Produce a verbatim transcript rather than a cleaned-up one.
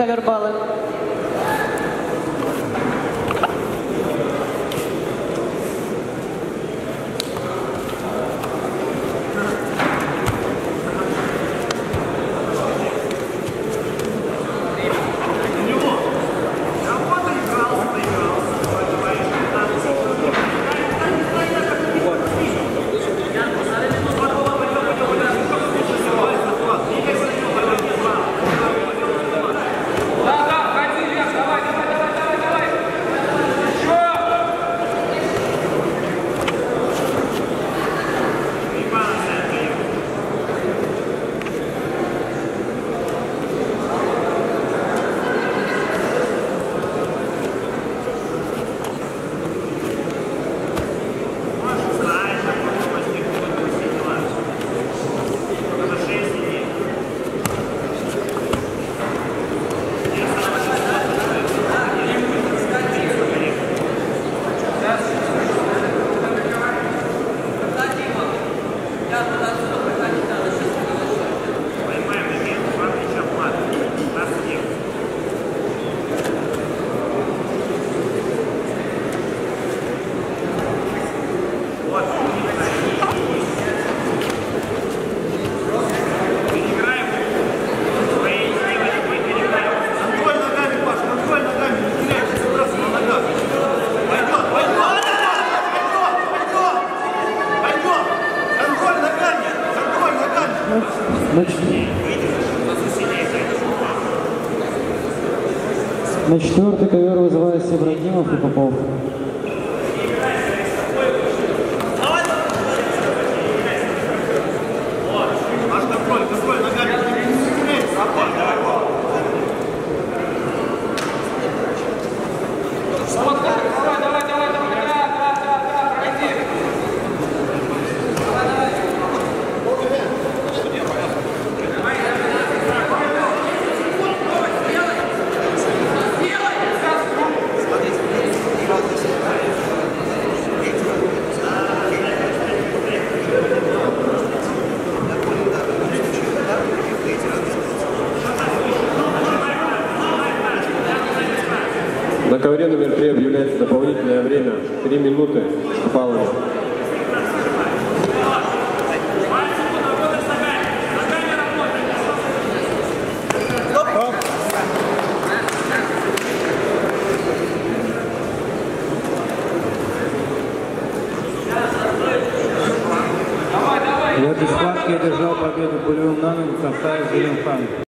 ковербалы. На четвертый ковер вызывается Ибрагимов и Попов. На ковре номер три объявляется дополнительное время три минуты фаула. В этой схватке одержал победу пулевым номером Касаев Зелимхан.